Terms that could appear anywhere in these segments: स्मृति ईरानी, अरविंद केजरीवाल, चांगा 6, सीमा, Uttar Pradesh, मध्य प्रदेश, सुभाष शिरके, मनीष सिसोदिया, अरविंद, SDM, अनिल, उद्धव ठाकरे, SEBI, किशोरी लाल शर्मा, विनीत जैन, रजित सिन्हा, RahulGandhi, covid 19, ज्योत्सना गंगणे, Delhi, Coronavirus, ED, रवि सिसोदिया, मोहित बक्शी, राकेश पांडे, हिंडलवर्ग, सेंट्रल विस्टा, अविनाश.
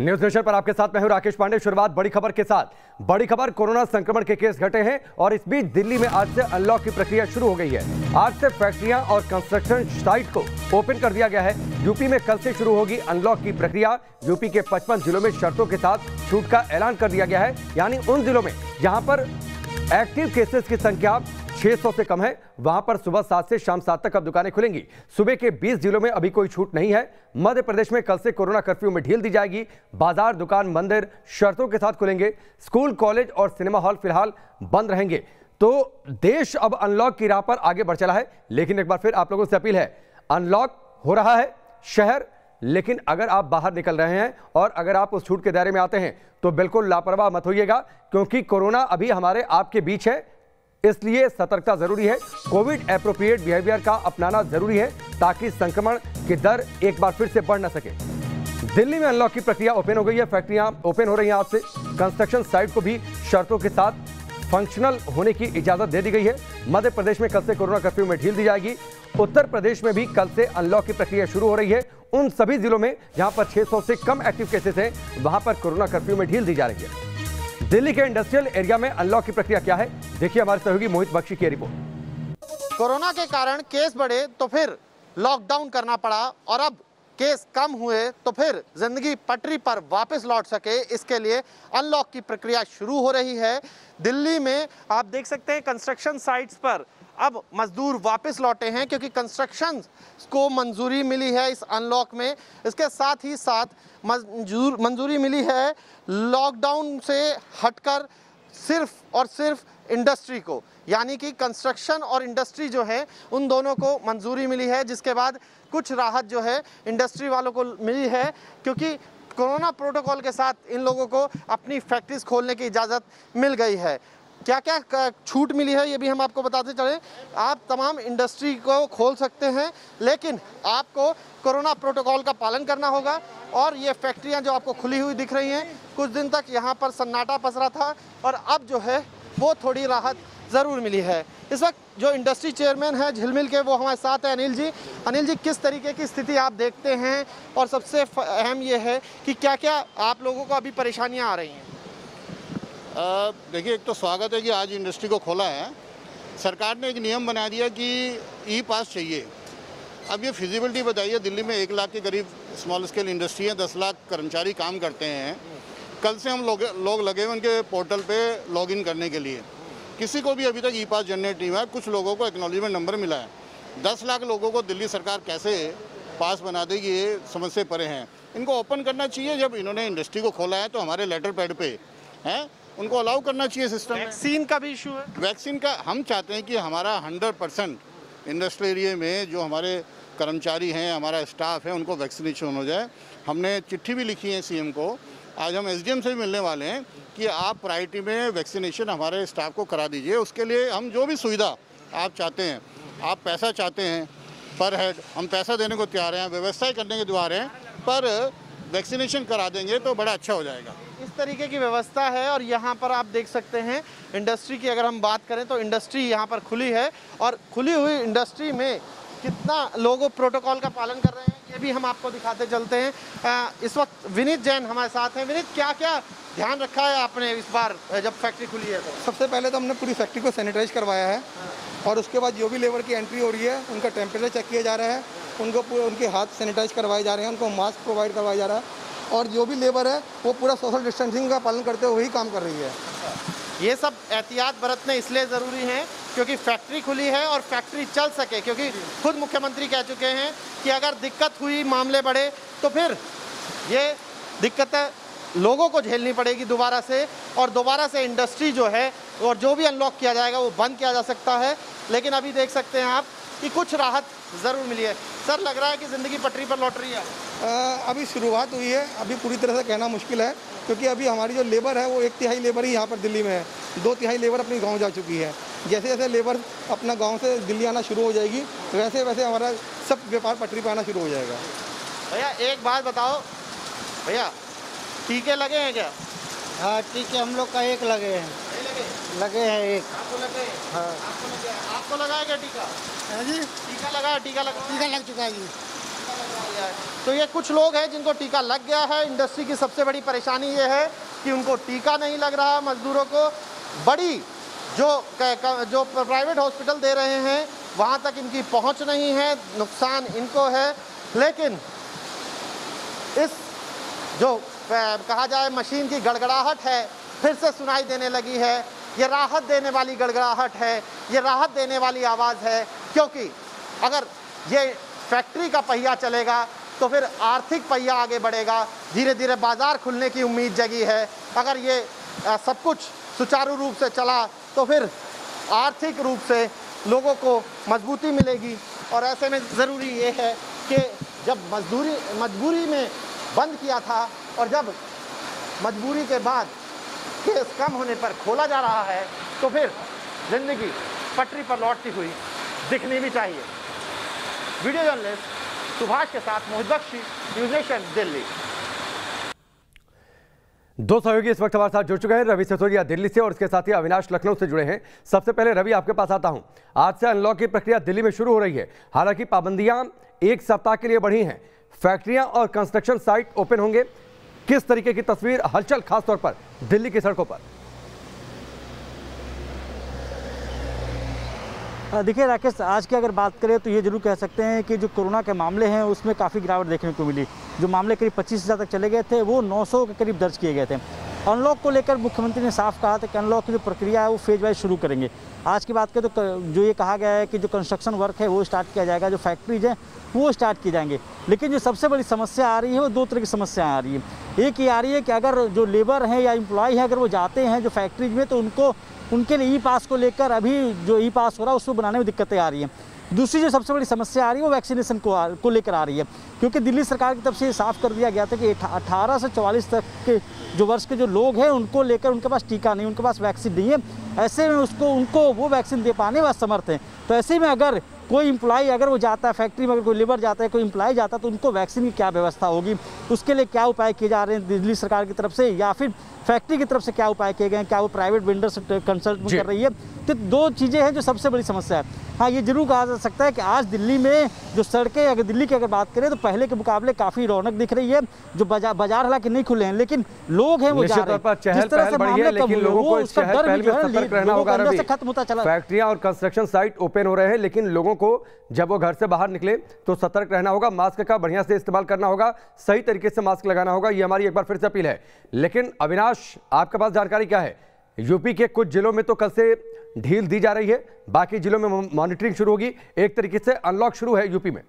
News nation पर आपके साथ मैं हूं राकेश पांडे। शुरुआत बड़ी खबर के साथ। बड़ी खबर, कोरोना संक्रमण के केस घटे हैं और इस बीच दिल्ली में आज से अनलॉक की प्रक्रिया शुरू हो गई है। आज से फैक्ट्रियां और कंस्ट्रक्शन साइट को ओपन कर दिया गया है। यूपी में कल से शुरू होगी अनलॉक की प्रक्रिया। यूपी के 55 जिलों में शर्तों के साथ छूट का ऐलान कर दिया गया है, यानी उन जिलों में जहां पर एक्टिव केसेस की संख्या 600 से कम है वहां पर सुबह 7 से शाम 7 तक अब दुकानें खुलेंगी। सुबह के 20 जिलों में अभी कोई छूट नहीं है। मध्य प्रदेश में कल से कोरोना कर्फ्यू में ढील दी जाएगी। बाजार, दुकान, मंदिर शर्तों के साथ खुलेंगे। स्कूल, कॉलेज और सिनेमा हॉल फिलहाल बंद रहेंगे। तो देश अब अनलॉक की राह पर आगे बढ़ चला है। लेकिन एक बार फिर आप लोगों से अपील है, अनलॉक हो रहा है शहर, लेकिन अगर आप बाहर निकल रहे हैं और अगर आप उस छूट के दायरे में आते हैं तो बिल्कुल लापरवाह मत होइएगा, क्योंकि कोरोना अभी हमारे आपके बीच है। इसलिए सतर्कता जरूरी है, कोविड एप्रोप्रिएट बिहेवियर का अपनाना जरूरी है ताकि संक्रमण की दर एक बार फिर से बढ़ न सके। दिल्ली में अनलॉक की प्रक्रिया ओपन हो गई है। फैक्ट्रियां ओपन हो रही हैं आज से। कंस्ट्रक्शन साइट को भी शर्तों के साथ फंक्शनल होने की इजाजत दे दी गई है। मध्य प्रदेश में कल से कोरोना कर्फ्यू में ढील दी जाएगी। उत्तर प्रदेश में भी कल से अनलॉक की प्रक्रिया शुरू हो रही है। उन सभी जिलों में जहां पर 600 से कम एक्टिव केसेस हैं वहां पर कोरोना कर्फ्यू में ढील दी जा रही है। दिल्ली के इंडस्ट्रियल एरिया में अनलॉक की प्रक्रिया क्या है, देखिए हमारे सहयोगी मोहित बक्शी की रिपोर्ट। कोरोना के कारण केस बढ़े तो फिर लॉकडाउन करना पड़ा, और अब केस कम हुए तो फिर जिंदगी पटरी पर वापस लौट सके, इसके लिए अनलॉक की प्रक्रिया शुरू हो रही है। दिल्ली में आप देख सकते हैं कंस्ट्रक्शन साइट्स पर अब मजदूर वापस लौटे हैं, क्योंकि कंस्ट्रक्शन को मंजूरी मिली है इस अनलॉक में। इसके साथ ही साथ मंजूरी मिली है लॉकडाउन से हटकर सिर्फ और सिर्फ इंडस्ट्री को, यानी कि कंस्ट्रक्शन और इंडस्ट्री जो है उन दोनों को मंजूरी मिली है, जिसके बाद कुछ राहत जो है इंडस्ट्री वालों को मिली है, क्योंकि कोरोना प्रोटोकॉल के साथ इन लोगों को अपनी फैक्ट्रीज खोलने की इजाज़त मिल गई है। क्या क्या छूट मिली है ये भी हम आपको बताते चलें। आप तमाम इंडस्ट्री को खोल सकते हैं, लेकिन आपको कोरोना प्रोटोकॉल का पालन करना होगा। और ये फैक्ट्रियाँ जो आपको खुली हुई दिख रही हैं, कुछ दिन तक यहाँ पर सन्नाटा पसरा था और अब जो है वो थोड़ी राहत ज़रूर मिली है। इस वक्त जो इंडस्ट्री चेयरमैन हैं झिलमिल के, वो हमारे साथ हैं अनिल जी। अनिल जी, किस तरीके की स्थिति आप देखते हैं, और सबसे अहम ये है कि क्या क्या आप लोगों को अभी परेशानियां आ रही हैं? देखिए, एक तो स्वागत है कि आज इंडस्ट्री को खोला है। सरकार ने एक नियम बना दिया कि ई पास चाहिए। अब ये फिजिबिलिटी बताइए, दिल्ली में 1 लाख के करीब स्मॉल स्केल इंडस्ट्री है, 10 लाख कर्मचारी काम करते हैं। कल से हम लोग लगे हुए उनके पोर्टल पे लॉगिन करने के लिए। किसी को भी अभी तक ई पास जनरेट नहीं हुआ है। कुछ लोगों को एक्नॉलेजमेंट नंबर मिला है। 10 लाख लोगों को दिल्ली सरकार कैसे पास बना देगी, ये समझ से परे हैं। इनको ओपन करना चाहिए। जब इन्होंने इंडस्ट्री को खोला है तो हमारे लेटर पैड पे हैं, उनको अलाउ करना चाहिए सिस्टम। वैक्सीन का भी इशू है। वैक्सीन का हम चाहते हैं कि हमारा 100% इंडस्ट्रियल एरिया में जो हमारे कर्मचारी हैं, हमारा स्टाफ है, उनको वैक्सीनेशन हो जाए। हमने चिट्ठी भी लिखी है CM को। आज हम SDM से भी मिलने वाले हैं कि आप प्रायोरिटी में वैक्सीनेशन हमारे स्टाफ को करा दीजिए। उसके लिए हम जो भी सुविधा आप चाहते हैं, आप पैसा चाहते हैं पर हेड, हम पैसा देने को तैयार हैं, व्यवस्थाएं करने के द्वार हैं, पर वैक्सीनेशन करा देंगे तो बड़ा अच्छा हो जाएगा। इस तरीके की व्यवस्था है। और यहाँ पर आप देख सकते हैं इंडस्ट्री की अगर हम बात करें तो इंडस्ट्री यहाँ पर खुली है, और खुली हुई इंडस्ट्री में कितना लोगों प्रोटोकॉल का पालन कर रहे हैं ये भी हम आपको दिखाते चलते हैं। इस वक्त विनीत जैन हमारे साथ हैं। विनीत, क्या क्या ध्यान रखा है आपने इस बार जब फैक्ट्री खुली है? तो सबसे पहले तो हमने पूरी फैक्ट्री को सैनिटाइज करवाया है, और उसके बाद जो भी लेबर की एंट्री हो रही है उनका टेम्परेचर चेक किया जा रहा है, उनको उनके हाथ सैनिटाइज करवाए जा रहे हैं, उनको मास्क प्रोवाइड करवाया जा रहा है, और जो भी लेबर है वो पूरा सोशल डिस्टेंसिंग का पालन करते हुए ही काम कर रही है। ये सब एहतियात बरतने इसलिए ज़रूरी हैं क्योंकि फैक्ट्री खुली है और फैक्ट्री चल सके, क्योंकि खुद मुख्यमंत्री कह चुके हैं कि अगर दिक्कत हुई, मामले बढ़े तो फिर ये दिक्कतें लोगों को झेलनी पड़ेगी दोबारा से, और दोबारा से इंडस्ट्री जो है और जो भी अनलॉक किया जाएगा वो बंद किया जा सकता है। लेकिन अभी देख सकते हैं आप कि कुछ राहत ज़रूर मिली है। सर, लग रहा है कि ज़िंदगी पटरी पर लौट रही है? अभी शुरुआत हुई है, अभी पूरी तरह से कहना मुश्किल है, क्योंकि अभी हमारी जो लेबर है वो 1/3 लेबर ही यहाँ पर दिल्ली में है। 2/3 लेबर अपने गाँव जा चुकी है। जैसे जैसे लेबर अपना गांव से दिल्ली आना शुरू हो जाएगी वैसे वैसे हमारा सब व्यापार पटरी पर आना शुरू हो जाएगा। भैया, एक बात बताओ, भैया टीके लगे हैं क्या? हाँ, टीके हम लोग का एक लगे हैं। लगे हैं एक। आपको लगे? हाँ, आपको लगाया क्या टीका? जी, टीका लगा चुका है जी। गया है। तो ये कुछ लोग हैं जिनको टीका लग गया है। इंडस्ट्री की सबसे बड़ी परेशानी ये है कि उनको टीका नहीं लग रहा। मजदूरों को बड़ी जो प्राइवेट हॉस्पिटल दे रहे हैं वहाँ तक इनकी पहुँच नहीं है, नुकसान इनको है। लेकिन इस जो कहा जाए मशीन की गड़गड़ाहट है फिर से सुनाई देने लगी है। ये राहत देने वाली गड़गड़ाहट है, ये राहत देने वाली आवाज़ है, क्योंकि अगर ये फैक्ट्री का पहिया चलेगा तो फिर आर्थिक पहिया आगे बढ़ेगा, धीरे धीरे बाज़ार खुलने की उम्मीद जगी है। अगर ये सब कुछ सुचारू रूप से चला तो फिर आर्थिक रूप से लोगों को मजबूती मिलेगी। और ऐसे में ज़रूरी ये है कि जब मजबूरी में बंद किया था और जब मजबूरी के बाद केस कम होने पर खोला जा रहा है तो फिर जिंदगी पटरी पर लौटती हुई दिखनी भी चाहिए। वीडियो जर्नलिस्ट सुभाष के साथ मोहित बक्शी, न्यूज़ नेशन, दिल्ली। दो सहयोगी इस वक्त हमारे साथ जुड़ चुके हैं, रवि सिसोदिया दिल्ली से और उसके साथ ही अविनाश लखनऊ से जुड़े हैं। सबसे पहले रवि, आपके पास आता हूं। आज से अनलॉक की प्रक्रिया दिल्ली में शुरू हो रही है, हालांकि पाबंदियां एक सप्ताह के लिए बढ़ी हैं। फैक्ट्रियां और कंस्ट्रक्शन साइट ओपन होंगे, किस तरीके की तस्वीर, हलचल खासतौर पर दिल्ली की सड़कों पर? देखिए राकेश, आज की अगर बात करें तो ये जरूर कह सकते हैं कि जो कोरोना के मामले हैं उसमें काफ़ी गिरावट देखने को मिली। जो मामले करीब 25,000 तक चले गए थे वो 900 के करीब दर्ज किए गए थे। अनलॉक को लेकर मुख्यमंत्री ने साफ कहा था कि अनलॉक की जो प्रक्रिया है वो फेज वाइज शुरू करेंगे। आज की बात करें तो जो ये कहा गया है कि जो कंस्ट्रक्शन वर्क है वो स्टार्ट किया जाएगा, जो फैक्ट्रीज हैं वो स्टार्ट किए जाएंगे। लेकिन जो सबसे बड़ी समस्या आ रही है वो दो तरह की समस्या आ रही है। एक ये आ रही है कि अगर जो लेबर हैं या एम्प्लॉय है अगर वो जाते हैं जो फैक्ट्रीज में तो उनके लिए ई पास को लेकर अभी जो ई पास हो रहा है उसको बनाने में दिक्कतें आ रही हैं। दूसरी जो सबसे बड़ी समस्या आ रही है वो वैक्सीनेशन को लेकर आ रही है, क्योंकि दिल्ली सरकार की तरफ से साफ कर दिया गया था कि 18 से 44 तक के जो वर्ष के जो लोग हैं उनको लेकर उनके पास टीका नहीं, उनके पास वैक्सीन नहीं है। ऐसे में उनको वो वैक्सीन दे पाने में असमर्थ हैं। तो ऐसे में अगर कोई इम्प्लॉई अगर वो जाता है फैक्ट्री में, अगर कोई लेबर जाता है, कोई इम्प्लॉई जाता है तो उनको वैक्सीन की क्या व्यवस्था होगी, उसके लिए क्या उपाय किए जा रहे हैं दिल्ली सरकार की तरफ से या फिर फैक्ट्री की तरफ से क्या उपाय किए गए हैं, क्या वो प्राइवेट वेंडर से कंसल्ट कर रही है? तो दो चीज़ें हैं जो सबसे बड़ी समस्या है। हाँ, ये जरूर कहा जा सकता है कि आज दिल्ली में जो सड़कें, अगर दिल्ली की अगर बात करें तो पहले के मुकाबले काफ़ी रौनक दिख रही है। जो बाजार हालांकि नहीं खुले हैं लेकिन लोग हैं वो जा रहे हैं। जिस तरह से मामले लोगों को खत्म होता चला। फैक्ट्रियाँ और कंस्ट्रक्शन साइट ओपन हो रहे हैं लेकिन लोगों को जब वो घर से बाहर निकले तो सतर्क रहना होगा, मास्क का बढ़िया से इस्तेमाल करना होगा, सही तरीके से मास्क लगाना होगा। ये हमारी एक बार फिर से अपील है। लेकिन अविनाश, आपके पास जानकारी क्या है? यूपी के कुछ जिलों में तो कल से ढील दी जा रही है, बाकी जिलों में मॉनिटरिंग शुरू होगी, एक तरीके से अनलॉक शुरू है यूपी में।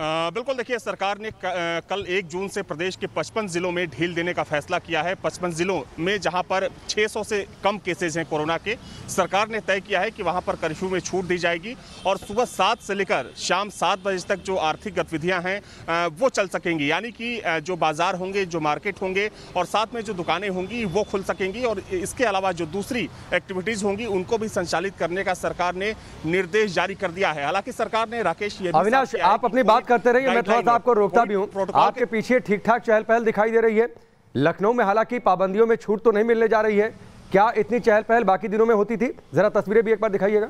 बिल्कुल, देखिए सरकार ने कल 1 जून से प्रदेश के 55 जिलों में ढील देने का फैसला किया है। 55 जिलों में जहां पर 600 से कम केसेज हैं कोरोना के, सरकार ने तय किया है कि वहां पर कर्फ्यू में छूट दी जाएगी और सुबह 7 से लेकर शाम 7 बजे तक जो आर्थिक गतिविधियां हैं वो चल सकेंगी। यानी कि जो बाजार होंगे, जो मार्केट होंगे और साथ में जो दुकानें होंगी वो खुल सकेंगी और इसके अलावा जो दूसरी एक्टिविटीज़ होंगी उनको भी संचालित करने का सरकार ने निर्देश जारी कर दिया है। हालांकि सरकार ने, राकेश, ये अविनाश आप अपनी बात करते रहिए, मैं थोड़ा सा आपको रोकता भी हूं। आपके पीछे ठीक ठाक चहल पहल दिखाई दे रही है। लखनऊ में हालांकि पाबंदियों में छूट तो नहीं मिलने जा रही है, क्या इतनी चहल पहल बाकी दिनों में होती थी? जरा तस्वीरें भी एक बार दिखाइएगा।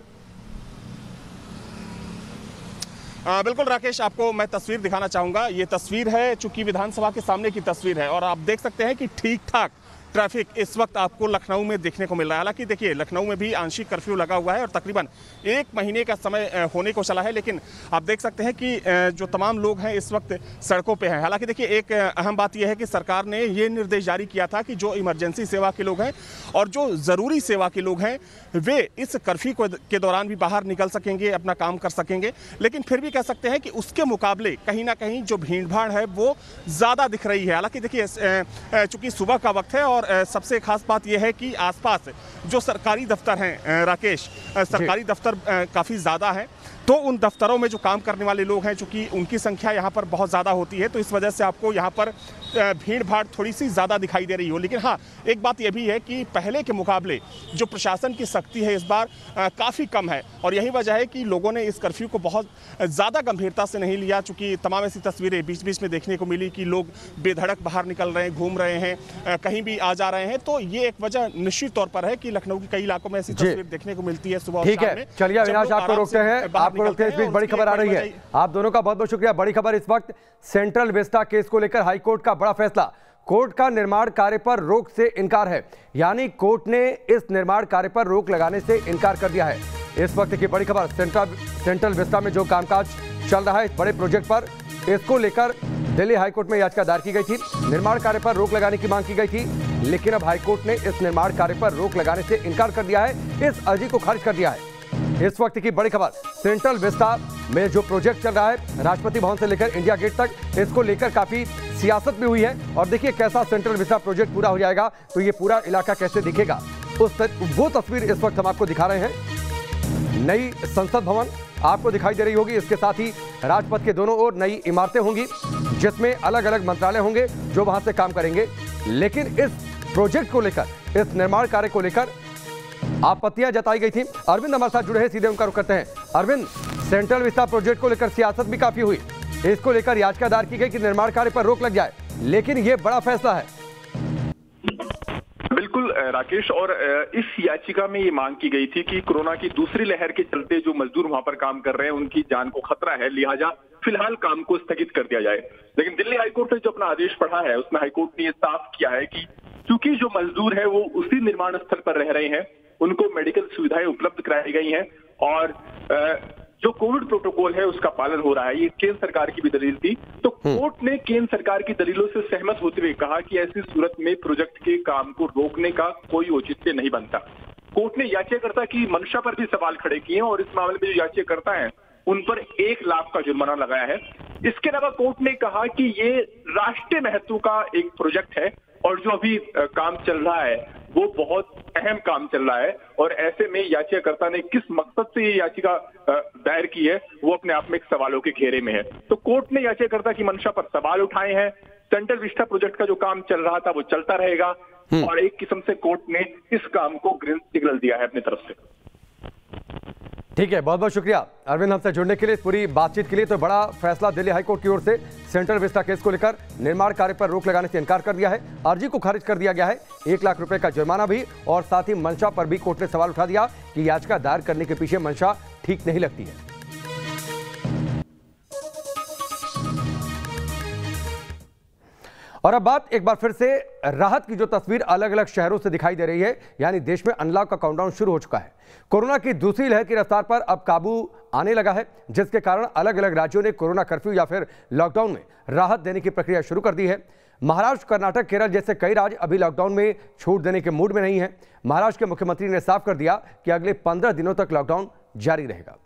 बिल्कुल राकेश, आपको मैं तस्वीर दिखाना चाहूंगा। ये तस्वीर है, चूंकि विधानसभा के सामने की तस्वीर है और आप देख सकते हैं कि ठीक ठाक ट्रैफिक इस वक्त आपको लखनऊ में देखने को मिल रहा है। हालांकि देखिए लखनऊ में भी आंशिक कर्फ्यू लगा हुआ है और तकरीबन 1 महीने का समय होने को चला है, लेकिन आप देख सकते हैं कि जो तमाम लोग हैं इस वक्त सड़कों पे हैं। हालांकि देखिए एक अहम बात यह है कि सरकार ने ये निर्देश जारी किया था कि जो इमरजेंसी सेवा के लोग हैं और जो ज़रूरी सेवा के लोग हैं वे इस कर्फ्यू के दौरान भी बाहर निकल सकेंगे, अपना काम कर सकेंगे। लेकिन फिर भी कह सकते हैं कि उसके मुकाबले कहीं ना कहीं जो भीड़ भाड़ है वो ज़्यादा दिख रही है। हालाँकि देखिए चूँकि सुबह का वक्त है और सबसे खास बात यह है कि आसपास जो सरकारी दफ्तर हैं राकेश, सरकारी दफ्तर काफ़ी ज़्यादा हैं तो उन दफ्तरों में जो काम करने वाले लोग हैं चूँकि उनकी संख्या यहाँ पर बहुत ज़्यादा होती है तो इस वजह से आपको यहाँ पर भीड़ भाड़ थोड़ी सी ज़्यादा दिखाई दे रही हो। लेकिन हाँ, एक बात यह भी है कि पहले के मुकाबले जो प्रशासन की सख्ती है इस बार काफ़ी कम है और यही वजह है कि लोगों ने इस कर्फ्यू को बहुत ज़्यादा गंभीरता से नहीं लिया। चूँकि तमाम ऐसी तस्वीरें बीच बीच में देखने को मिली कि लोग बेधड़क बाहर निकल रहे हैं, घूम रहे हैं, कहीं भी आ जा रहे हैं, तो ये एक वजह निश्चित तौर पर है कि लखनऊ के कई इलाकों में ऐसी तस्वीर देखने को मिलती है सुबह। ठीक है, चलिए अविनाश आपको रोकते हैं। पड़ते हैं। इस बीच बड़ी खबर आ रही है, आप दोनों का बहुत बहुत शुक्रिया। बड़ी खबर इस वक्त सेंट्रल विस्टा केस को लेकर हाईकोर्ट का बड़ा फैसला, कोर्ट का निर्माण कार्य पर रोक से इनकार है, यानी कोर्ट ने इस निर्माण कार्य पर रोक लगाने से इनकार कर दिया है। इस वक्त की बड़ी खबर सेंट्रल विस्टा में जो कामकाज चल रहा है इस बड़े प्रोजेक्ट पर, इसको लेकर दिल्ली हाईकोर्ट में याचिका दायर की गई थी, निर्माण कार्य पर रोक लगाने की मांग की गई थी, लेकिन अब हाईकोर्ट ने इस निर्माण कार्य पर रोक लगाने से इनकार कर दिया है, इस अर्जी को खारिज कर दिया है। इस वक्त की बड़ी खबर सेंट्रल विस्टा में जो प्रोजेक्ट चल रहा है राष्ट्रपति भवन से लेकर इंडिया गेट तक, इसको लेकर काफी सियासत भी हुई है। और देखिए कैसा सेंट्रल विस्टा प्रोजेक्ट पूरा हो जाएगा तो ये पूरा इलाका कैसे दिखेगा, वो तस्वीर इस वक्त हम आपको दिखा रहे हैं। नई संसद भवन आपको दिखाई दे रही होगी, इसके साथ ही राजपथ के दोनों ओर नई इमारतें होंगी जिसमें अलग अलग मंत्रालय होंगे जो वहां से काम करेंगे। लेकिन इस प्रोजेक्ट को लेकर, इस निर्माण कार्य को लेकर आपत्तियां जताई गई थी। अरविंद हमारे साथ जुड़े हैं, सीधे उनका रुख करते हैं। अरविंद, सेंट्रल विस्टा प्रोजेक्ट को लेकर सियासत भी काफी हुई, इसको लेकर याचिका दायर की गई कि निर्माण कार्य पर रोक लग जाए, लेकिन ये बड़ा फैसला है। बिल्कुल राकेश, और इस याचिका में ये मांग की गई थी कि कोरोना की दूसरी लहर के चलते जो मजदूर वहां पर काम कर रहे हैं उनकी जान को खतरा है, लिहाजा फिलहाल काम को स्थगित कर दिया जाए। लेकिन दिल्ली हाईकोर्ट ने जो अपना आदेश पढ़ा है उसमें हाईकोर्ट ने ये साफ किया है कि क्योंकि जो मजदूर है वो उसी निर्माण स्थल पर रह रहे हैं, उनको मेडिकल सुविधाएं उपलब्ध कराई गई हैं और जो कोविड प्रोटोकॉल है उसका पालन हो रहा है। ये केंद्र सरकार की भी दलील थी, तो कोर्ट ने केंद्र सरकार की दलीलों से सहमत होते हुए कहा कि ऐसी सूरत में प्रोजेक्ट के काम को रोकने का कोई औचित्य नहीं बनता। कोर्ट ने याचिकाकर्ता की मंशा पर भी सवाल खड़े किए और इस मामले में जो याचिकाकर्ता है उन पर 1 लाख का जुर्माना लगाया है। इसके अलावा कोर्ट ने कहा कि ये राष्ट्रीय महत्व का एक प्रोजेक्ट है और जो अभी काम चल रहा है वो बहुत अहम काम चल रहा है, और ऐसे में याचिकाकर्ता ने किस मकसद से ये याचिका दायर की है वो अपने आप में एक सवालों के घेरे में है। तो कोर्ट ने याचिकाकर्ता की मंशा पर सवाल उठाए हैं। सेंट्रल विस्टा प्रोजेक्ट का जो काम चल रहा था वो चलता रहेगा और एक किस्म से कोर्ट ने इस काम को ग्रीन सिग्नल दिया है अपनी तरफ से। ठीक है, बहुत बहुत शुक्रिया अरविंद हमसे जुड़ने के लिए, इस पूरी बातचीत के लिए। तो बड़ा फैसला दिल्ली हाईकोर्ट की ओर से, सेंट्रल विस्टा केस को लेकर निर्माण कार्य पर रोक लगाने से इनकार कर दिया है, अर्जी को खारिज कर दिया गया है, 1 लाख रुपए का जुर्माना भी, और साथ ही मंशा पर भी कोर्ट ने सवाल उठा दिया कि याचिका दायर करने के पीछे मंशा ठीक नहीं लगती है। और अब बात एक बार फिर से राहत की, जो तस्वीर अलग अलग शहरों से दिखाई दे रही है, यानी देश में अनलॉक का काउंटडाउन शुरू हो चुका है। कोरोना की दूसरी लहर की रफ्तार पर अब काबू आने लगा है, जिसके कारण अलग अलग राज्यों ने कोरोना कर्फ्यू या फिर लॉकडाउन में राहत देने की प्रक्रिया शुरू कर दी है। महाराष्ट्र, कर्नाटक, केरल जैसे कई राज्य अभी लॉकडाउन में छूट देने के मूड में नहीं है। महाराष्ट्र के मुख्यमंत्री ने साफ कर दिया कि अगले 15 दिनों तक लॉकडाउन जारी रहेगा।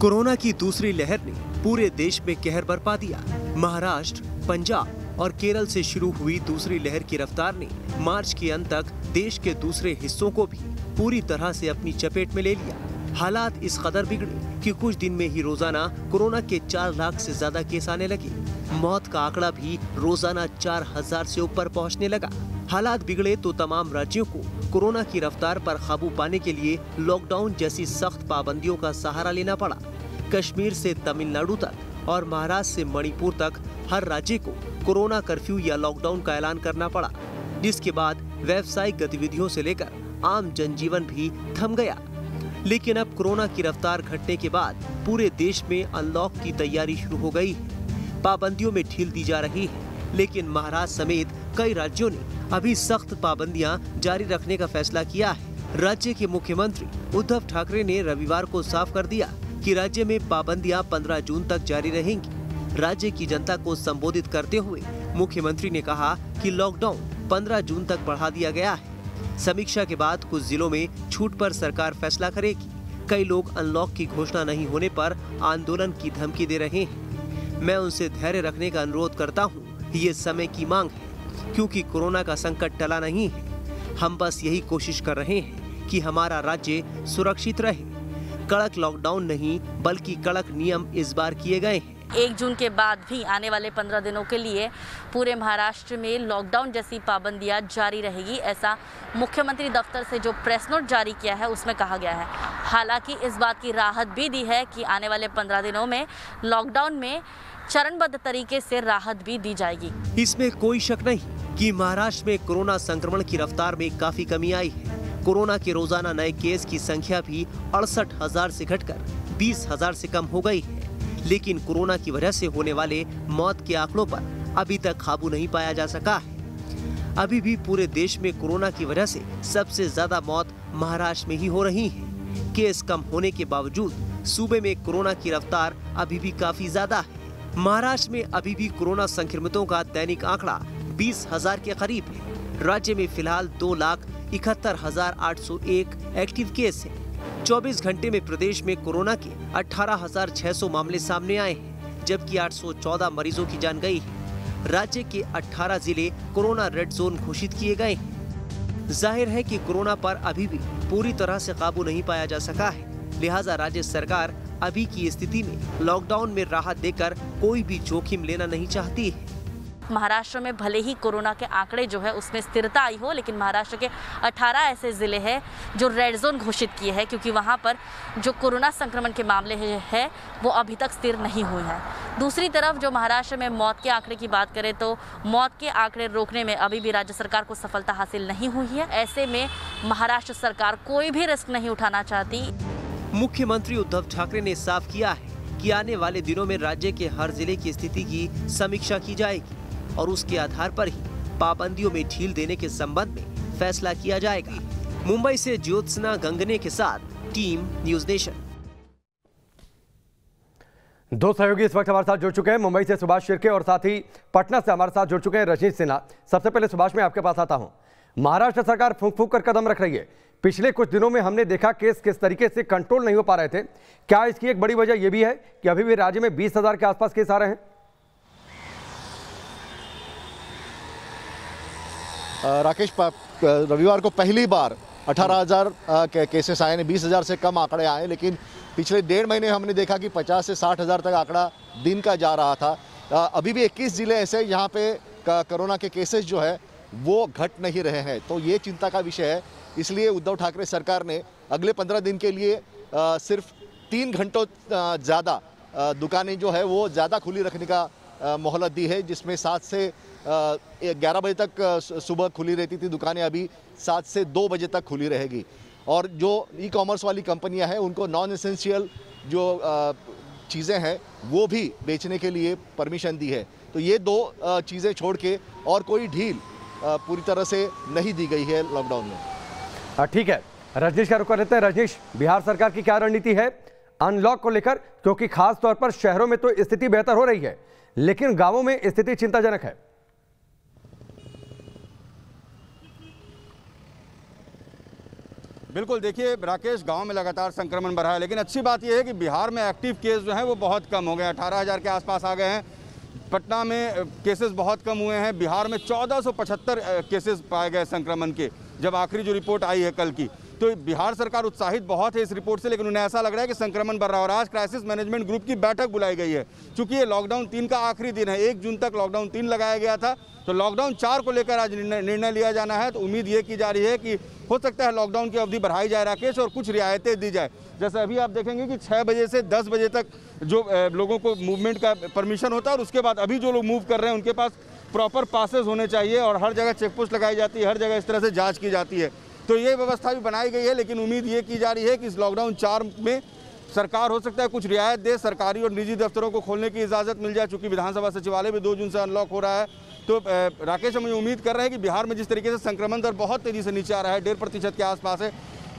कोरोना की दूसरी लहर ने पूरे देश में कहर बरपा दिया। महाराष्ट्र, पंजाब और केरल से शुरू हुई दूसरी लहर की रफ्तार ने मार्च के अंत तक देश के दूसरे हिस्सों को भी पूरी तरह से अपनी चपेट में ले लिया। हालात इस कदर बिगड़े कि कुछ दिन में ही रोजाना कोरोना के 4 लाख से ज्यादा केस आने लगे। मौत का आंकड़ा भी रोजाना 4000 से ऊपर पहुँचने लगा। हालात बिगड़े तो तमाम राज्यों को कोरोना की रफ्तार पर काबू पाने के लिए लॉकडाउन जैसी सख्त पाबंदियों का सहारा लेना पड़ा। कश्मीर से तमिलनाडु तक और महाराष्ट्र से मणिपुर तक हर राज्य को कोरोना कर्फ्यू या लॉकडाउन का ऐलान करना पड़ा, जिसके बाद व्यावसायिक गतिविधियों से लेकर आम जनजीवन भी थम गया। लेकिन अब कोरोना की रफ्तार घटने के बाद पूरे देश में अनलॉक की तैयारी शुरू हो गई है। पाबंदियों में ढील दी जा रही है, लेकिन महाराष्ट्र समेत कई राज्यों ने अभी सख्त पाबंदियां जारी रखने का फैसला किया है। राज्य के मुख्यमंत्री उद्धव ठाकरे ने रविवार को साफ कर दिया कि राज्य में पाबंदियां 15 जून तक जारी रहेंगी। राज्य की जनता को संबोधित करते हुए मुख्यमंत्री ने कहा कि लॉकडाउन 15 जून तक बढ़ा दिया गया है। समीक्षा के बाद कुछ जिलों में छूट पर सरकार फैसला करेगी। कई लोग अनलॉक की घोषणा नहीं होने पर आंदोलन की धमकी दे रहे हैं। मैं उनसे धैर्य रखने का अनुरोध करता हूँ, ये समय की मांग है क्योंकि कोरोना का संकट टला नहीं है। हम बस यही कोशिश कर रहे हैं कि हमारा राज्य सुरक्षित रहे। कड़क लॉकडाउन नहीं बल्कि कड़क नियम इस बार किए गए हैं। 1 जून के बाद भी आने वाले 15 दिनों के लिए पूरे महाराष्ट्र में लॉकडाउन जैसी पाबंदियां जारी रहेगी, ऐसा मुख्यमंत्री दफ्तर से जो प्रेस नोट जारी किया है उसमें कहा गया है। हालांकि इस बात की राहत भी दी है कि आने वाले 15 दिनों में लॉकडाउन में चरणबद्ध तरीके से राहत भी दी जाएगी। इसमें कोई शक नहीं कि महाराष्ट्र में कोरोना संक्रमण की रफ्तार में काफी कमी आई है। कोरोना के रोजाना नए केस की संख्या भी 68,000 से घटकर 20,000 से कम हो गई है, लेकिन कोरोना की वजह से होने वाले मौत के आंकड़ों पर अभी तक काबू नहीं पाया जा सका है। अभी भी पूरे देश में कोरोना की वजह से सबसे ज्यादा मौत महाराष्ट्र में ही हो रही है। केस कम होने के बावजूद सूबे में कोरोना की रफ्तार अभी भी काफी ज्यादा है। महाराष्ट्र में अभी भी कोरोना संक्रमितों का दैनिक आंकड़ा 20,000 के करीब है। राज्य में फिलहाल 2,71,801 एक्टिव केस है। 24 घंटे में प्रदेश में कोरोना के 18,600 मामले सामने आए हैं, जबकि 814 मरीजों की जान गई है। राज्य के 18 जिले कोरोना रेड जोन घोषित किए गए हैं। जाहिर है कि कोरोना पर अभी भी पूरी तरह से काबू नहीं पाया जा सका है, लिहाजा राज्य सरकार अभी की स्थिति में लॉकडाउन में राहत देकर कोई भी जोखिम लेना नहीं चाहती है। महाराष्ट्र में भले ही कोरोना के आंकड़े जो है उसमें स्थिरता आई हो, लेकिन महाराष्ट्र के 18 ऐसे ज़िले हैं जो रेड जोन घोषित किए हैं, क्योंकि वहाँ पर जो कोरोना संक्रमण के मामले हैं वो अभी तक स्थिर नहीं हुए हैं। दूसरी तरफ जो महाराष्ट्र में मौत के आंकड़े की बात करें तो मौत के आंकड़े रोकने में अभी भी राज्य सरकार को सफलता हासिल नहीं हुई है। ऐसे में महाराष्ट्र सरकार कोई भी रिस्क नहीं उठाना चाहती। मुख्यमंत्री उद्धव ठाकरे ने साफ किया है कि आने वाले दिनों में राज्य के हर जिले की स्थिति की समीक्षा की जाएगी और उसके आधार पर ही पाबंदियों में ढील देने के संबंध में फैसला किया जाएगा। मुंबई से ज्योत्सना गंगणे के साथ टीम न्यूज़ नेशन। दो सहयोगी इस वक्त हमारे साथ जुड़ चुके हैं। मुंबई से सुभाष शिरके और साथ ही पटना से हमारे साथ जुड़ चुके हैं रजित सिन्हा। सबसे पहले सुभाष, मैं आपके पास आता हूँ। महाराष्ट्र सरकार फूंक फूंक कर कदम रख रही है। पिछले कुछ दिनों में हमने देखा केस किस तरीके से कंट्रोल नहीं हो पा रहे थे। क्या इसकी एक बड़ी वजह यह भी है कि अभी भी राज्य में 20,000 के आसपास केस आ रहे हैं? राकेश, रविवार को पहली बार 18,000 केसेस आए, 20,000 से कम आंकड़े आए, लेकिन पिछले डेढ़ महीने हमने देखा कि 50 से 60,000 तक आंकड़ा दिन का जा रहा था। अभी भी 21 जिले ऐसे जहां पे कोरोना के केसेस जो है वो घट नहीं रहे हैं, तो ये चिंता का विषय है। इसलिए उद्धव ठाकरे सरकार ने अगले 15 दिन के लिए सिर्फ 3 घंटों ज़्यादा दुकानें जो है वो ज़्यादा खुली रखने का मोहलत दी है, जिसमें 7 से 11 बजे तक सुबह खुली रहती थी दुकानें, अभी 7 से 2 बजे तक खुली रहेगी। और जो ई कॉमर्स वाली कंपनियां हैं उनको नॉन एसेंशियल जो चीज़ें हैं वो भी बेचने के लिए परमिशन दी है। तो ये दो चीज़ें छोड़ के और कोई ढील पूरी तरह से नहीं दी गई है लॉकडाउन में। ठीक है, रजनीश का रुख कर लेते हैं। रजनीश, बिहार सरकार की क्या रणनीति है अनलॉक को लेकर, क्योंकि खास तौर पर शहरों में तो स्थिति बेहतर हो रही है लेकिन गांवों में स्थिति चिंताजनक है? बिल्कुल, देखिए राकेश, गांव में लगातार संक्रमण बढ़ा है, लेकिन अच्छी बात यह है कि बिहार में एक्टिव केस जो हैं वो बहुत कम हो गए, 18,000 के आसपास आ गए हैं। पटना में केसेस बहुत कम हुए हैं। बिहार में 1475 केसेस पाए गए संक्रमण के, जब आखिरी जो रिपोर्ट आई है कल की। तो बिहार सरकार उत्साहित बहुत है इस रिपोर्ट से, लेकिन उन्हें ऐसा लग रहा है कि संक्रमण बढ़ रहा है। और आज क्राइसिस मैनेजमेंट ग्रुप की बैठक बुलाई गई है, चूंकि ये लॉकडाउन 3 का आखिरी दिन है। 1 जून तक लॉकडाउन 3 लगाया गया था, तो लॉकडाउन 4 को लेकर आज निर्णय लिया जाना है। तो उम्मीद ये की जा रही है कि हो सकता है लॉकडाउन की अवधि बढ़ाई जाए राकेश, और कुछ रियायतें दी जाए। जैसे अभी आप देखेंगे कि 6 बजे से 10 बजे तक जो लोगों को मूवमेंट का परमिशन होता है, और उसके बाद अभी जो लोग मूव कर रहे हैं उनके पास प्रॉपर पासेस होने चाहिए, और हर जगह चेक पोस्ट लगाई जाती है, हर जगह इस तरह से जाँच की जाती है। तो ये व्यवस्था भी बनाई गई है, लेकिन उम्मीद ये की जा रही है कि इस लॉकडाउन 4 में सरकार हो सकता है कुछ रियायत दे, सरकारी और निजी दफ्तरों को खोलने की इजाज़त मिल जाए, चूँकि विधानसभा सचिवालय भी 2 जून से अनलॉक हो रहा है। तो राकेश, हम उम्मीद कर रहे हैं कि बिहार में जिस तरीके से संक्रमण दर बहुत तेज़ी से नीचे आ रहा है, 1.5% के आसपास है।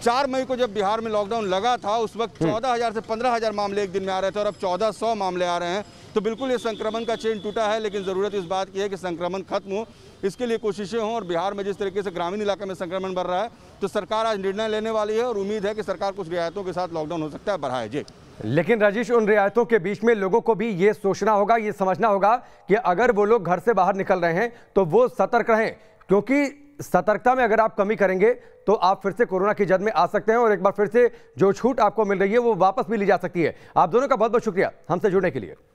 4 मई को जब बिहार में लॉकडाउन लगा था उस वक्त 14,000 से 15,000 मामले एक दिन में आ रहे थे, और अब 1,400 मामले आ रहे हैं। तो बिल्कुल ये संक्रमण का चेन टूटा है, लेकिन ज़रूरत इस बात की है कि संक्रमण खत्म हो, इसके लिए कोशिशें हों। और बिहार में जिस तरीके से ग्रामीण इलाके में संक्रमण बढ़ रहा है, तो सरकार आज निर्णय लेने वाली है, और उम्मीद है कि सरकार कुछ रियायतों के साथ लॉकडाउन हो सकता है बढ़ाए। जी, लेकिन राजेश, उन रियायतों के बीच में लोगों को भी ये सोचना होगा, ये समझना होगा कि अगर वो लोग घर से बाहर निकल रहे हैं तो वो सतर्क रहें, क्योंकि सतर्कता में अगर आप कमी करेंगे तो आप फिर से कोरोना की जद में आ सकते हैं, और एक बार फिर से जो छूट आपको मिल रही है वो वापस भी ली जा सकती है। आप दोनों का बहुत बहुत शुक्रिया हमसे जुड़ने के लिए।